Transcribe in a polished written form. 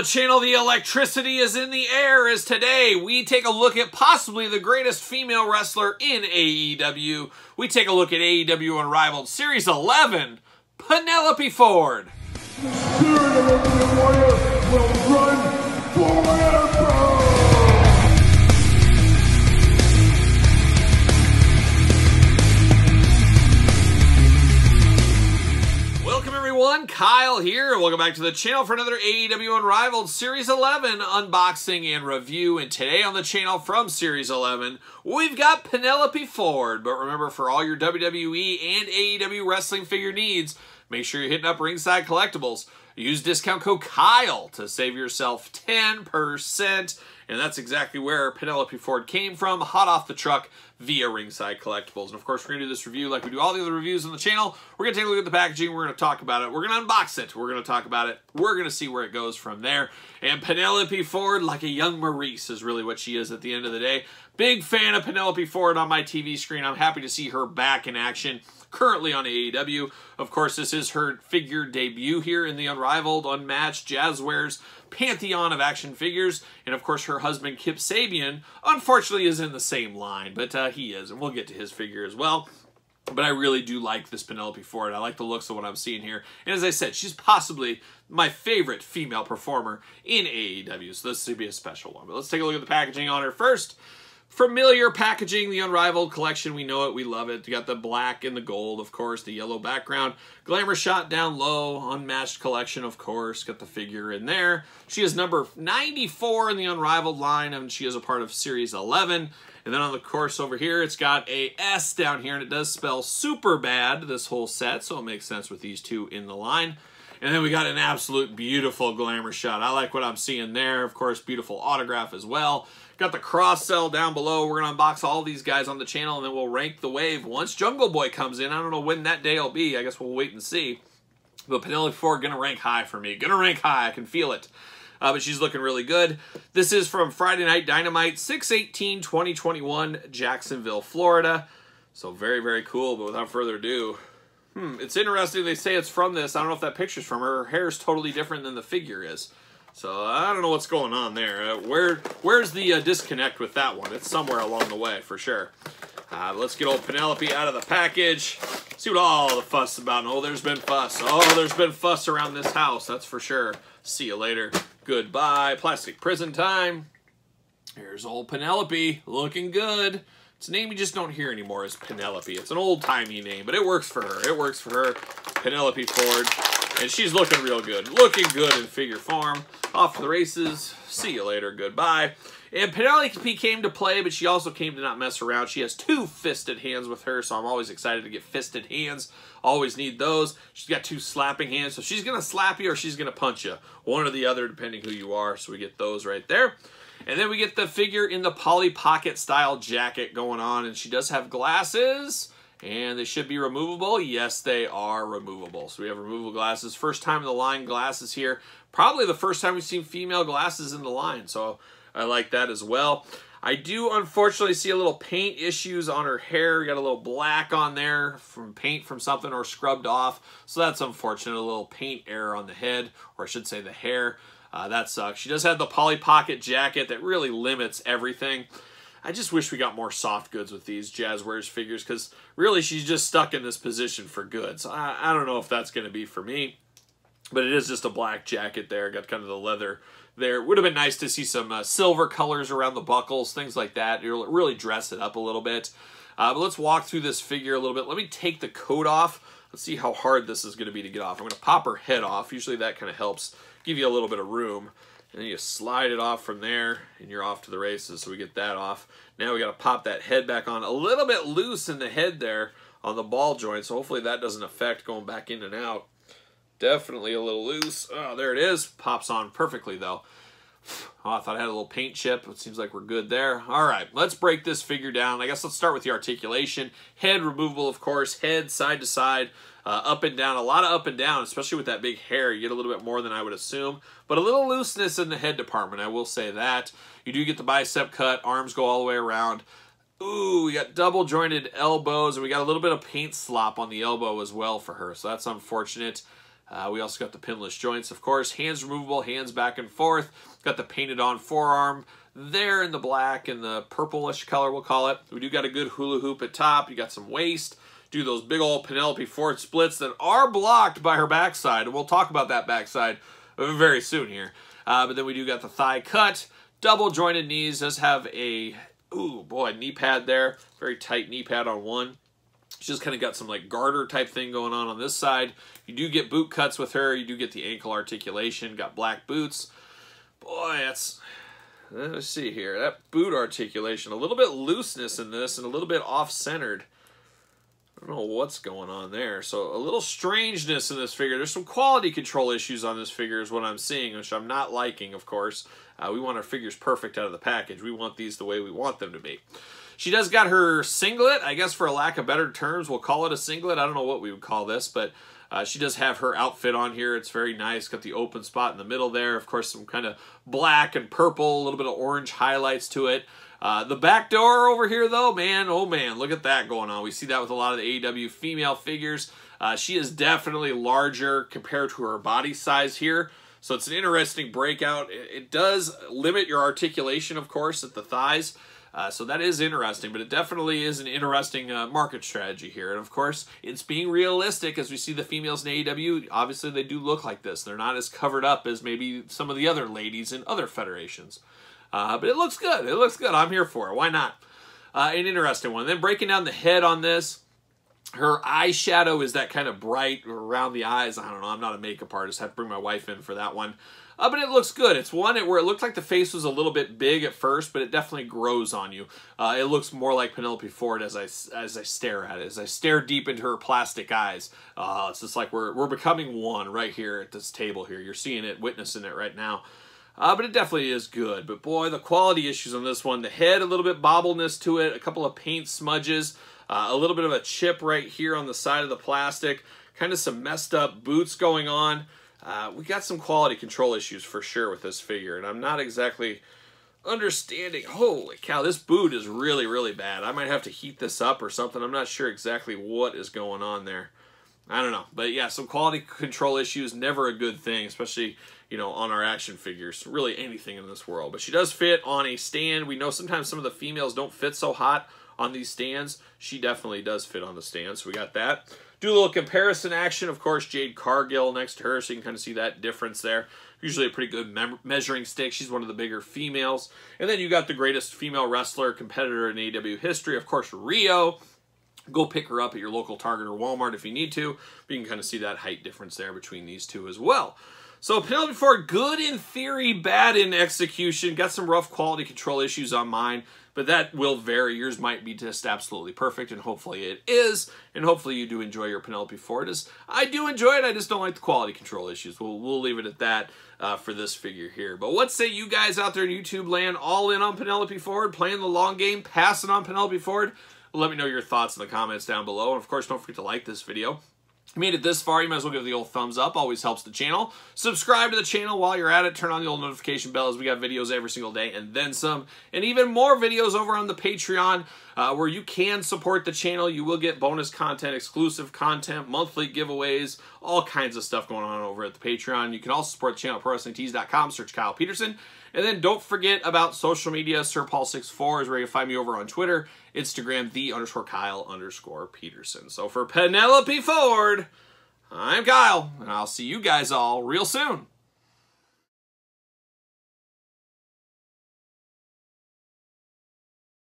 the channel the electricity is in the air as today we take a look at possibly the greatest female wrestler in AEW. We take a look at AEW Unrivaled Series 11, Penelope Ford. The spirit of the warrior will run forever. Kyle here. Welcome back to the channel for another AEW Unrivaled Series 11 unboxing and review. And today on the channel from Series 11, we've got Penelope Ford. But remember, for all your WWE and AEW wrestling figure needs, make sure you're hitting up Ringside Collectibles. Use discount code KYLE to save yourself 10%. And that's exactly where Penelope Ford came from, hot off the truck via Ringside Collectibles. And of course, we're going to do this review like we do all the other reviews on the channel. We're going to take a look at the packaging. We're going to talk about it. We're going to unbox it. We're going to talk about it. We're going to see where it goes from there. And Penelope Ford, like a young Maryse, is really what she is at the end of the day. Big fan of Penelope Ford on my TV screen. I'm happy to see her back in action. Currently on AEW. Of course, this is her figure debut here in the Unrivaled, Unmatched, Jazzwares pantheon of action figures. And of course, her husband, Kip Sabian, unfortunately is in the same line, but he is, and we'll get to his figure as well. But I really do like this Penelope Ford. I like the looks of what I'm seeing here. And as I said, she's possibly my favorite female performer in AEW, so this should be a special one. But let's take a look at the packaging on her first. Familiar packaging, the Unrivaled collection. We know it. We love it. You got the black and the gold, of course, the yellow background. Glamour shot down low, Unmatched collection, of course. Got the figure in there. She is number 94 in the Unrivaled line, and she is a part of Series 11. And then on the course over here, it's got a S down here, and it does spell super bad, this whole set, so it makes sense with these two in the line. And then we got an absolute beautiful glamour shot. I like what I'm seeing there. Of course, beautiful autograph as well. Got the cross-sell down below. We're going to unbox all these guys on the channel, and then we'll rank the wave once Jungle Boy comes in. I don't know when that day will be. I guess we'll wait and see. But Penelope Ford going to rank high for me. Going to rank high. I can feel it. But she's looking really good. This is from Friday Night Dynamite, 6/18/2021, Jacksonville, Florida. So very, very cool. But without further ado... it's interesting they say it's from this. I don't know if that picture's from her. Her hair's totally different than the figure is. So I don't know what's going on there. Where's the disconnect with that one? It's somewhere along the way for sure. Let's get old Penelope out of the package. See what all the fuss about. Oh, there's been fuss. Oh, there's been fuss around this house. That's for sure. See you later. Goodbye. Plastic prison time. Here's old Penelope looking good. It's a name you just don't hear anymore is Penelope. It's an old-timey name, but it works for her. It works for her, Penelope Ford, and she's looking real good. Looking good in figure form. Off to the races. See you later. Goodbye. And Penelope came to play, but she also came to not mess around. She has two fisted hands with her, so I'm always excited to get fisted hands. Always need those. She's got two slapping hands, so she's going to slap you or she's going to punch you. One or the other, depending who you are, so we get those right there. And then we get the figure in the Polly Pocket style jacket going on. And she does have glasses. And they should be removable. Yes, they are removable. So we have removable glasses. First time in the line glasses here. Probably the first time we've seen female glasses in the line. So I like that as well. I do unfortunately see a little paint issues on her hair. We got a little black on there from paint from something or scrubbed off. So that's unfortunate. A little paint error on the head. Or I should say the hair. That sucks. She does have the Polly Pocket jacket that really limits everything. I just wish we got more soft goods with these Jazzwares figures because really she's just stuck in this position for good. So I don't know if that's going to be for me. But it is just a black jacket there. Got kind of the leather there. Would have been nice to see some silver colors around the buckles, things like that. It'll really dress it up a little bit. But let's walk through this figure a little bit. Let me take the coat off. Let's see how hard this is going to be to get off. I'm going to pop her head off. Usually that kind of helps give you a little bit of room. And then you slide it off from there, and you're off to the races. So we get that off. Now we got to pop that head back on. A little bit loose in the head there on the ball joint. So hopefully that doesn't affect going back in and out. Definitely a little loose. Oh, there it is. Pops on perfectly, though. Oh, I thought I had a little paint chip. It seems like we're good there. All right, let's break this figure down. I guess let's start with the articulation. Head removable, of course. Head side to side, up and down. A lot of up and down, especially with that big hair. You get a little bit more than I would assume. But a little looseness in the head department, I will say that. You do get the bicep cut. Arms go all the way around. Ooh, we got double jointed elbows. And we got a little bit of paint slop on the elbow as well for her. So that's unfortunate. We also got the pinless joints, of course. Hands removable, hands back and forth. Got the painted on forearm there in the black and the purplish color, we'll call it. We do got a good hula hoop at top. You got some waist. Do those big old Penelope Ford splits that are blocked by her backside. And we'll talk about that backside very soon here. But then we do got the thigh cut. Double jointed knees. Does have a, ooh boy, knee pad there. Very tight knee pad on one. She's just kind of got some like garter type thing going on this side. You do get boot cuts with her. You do get the ankle articulation. Got black boots. Boy, that's, let's see here. That boot articulation, a little bit looseness in this and a little bit off-centered. I don't know what's going on there. So a little strangeness in this figure. There's some quality control issues on this figure is what I'm seeing, which I'm not liking, of course. We want our figures perfect out of the package. We want these the way we want them to be. She does got her singlet, I guess for a lack of better terms, we'll call it a singlet. I don't know what we would call this, but she does have her outfit on here. It's very nice. Got the open spot in the middle there. Of course, some kind of black and purple, a little bit of orange highlights to it. The back door over here, though, man, oh man, look at that going on. We see that with a lot of the AEW female figures. She is definitely larger compared to her body size here. So it's an interesting breakout. It does limit your articulation, of course, at the thighs. So that is interesting, but it definitely is an interesting market strategy here. And of course, it's being realistic as we see the females in AEW. Obviously, they do look like this. They're not as covered up as maybe some of the other ladies in other federations. But it looks good. It looks good. I'm here for it. Why not? An interesting one. Then breaking down the head on this, her eyeshadow is that kind of bright around the eyes. I don't know. I'm not a makeup artist. I have to bring my wife in for that one. But it looks good. It's one where it looked like the face was a little bit big at first, but it definitely grows on you. It looks more like Penelope Ford as I stare at it, as I stare deep into her plastic eyes. It's just like we're becoming one right here at this table here. You're seeing it, witnessing it right now. But it definitely is good. But boy, the quality issues on this one. The head, a little bit bobbleness to it, a couple of paint smudges, a little bit of a chip right here on the side of the plastic, kind of some messed up boots going on. We got some quality control issues for sure with this figure, and I'm not exactly understanding. Holy cow, this boot is really, really bad. I might have to heat this up or something. I'm not sure exactly what is going on there. I don't know, but yeah, some quality control issues, never a good thing, especially, you know, on our action figures, really anything in this world. But she does fit on a stand. We know sometimes some of the females don't fit so hot on these stands. She definitely does fit on the stand, so we got that. Do a little comparison action. Of course, Jade Cargill next to her, so you can kind of see that difference there. Usually a pretty good measuring stick. She's one of the bigger females. And then you got the greatest female wrestler competitor in AEW history. Of course, Rio. Go pick her up at your local Target or Walmart if you need to. But you can kind of see that height difference there between these two as well. So Penelope Ford, good in theory, bad in execution. Got some rough quality control issues on mine, but that will vary. Yours might be just absolutely perfect, and hopefully it is. And hopefully you do enjoy your Penelope Ford. I do enjoy it. I just don't like the quality control issues. We'll leave it at that for this figure here. But what say you guys out there in YouTube land, all in on Penelope Ford, playing the long game, passing on Penelope Ford? Let me know your thoughts in the comments down below. And of course, don't forget to like this video. If you made it this far, you might as well give it the old thumbs up. Always helps the channel. Subscribe to the channel while you're at it. Turn on the old notification bell as we got videos every single day and then some. And even more videos over on the Patreon where you can support the channel. You will get bonus content, exclusive content, monthly giveaways, all kinds of stuff going on over at the Patreon. You can also support the channel at prowrestlingtees.com. Search Kyle Peterson. And then don't forget about social media. SirPaul64 is where you can find me over on Twitter, Instagram, @the_Kyle_Peterson. So for Penelope Ford, I'm Kyle, and I'll see you guys all real soon.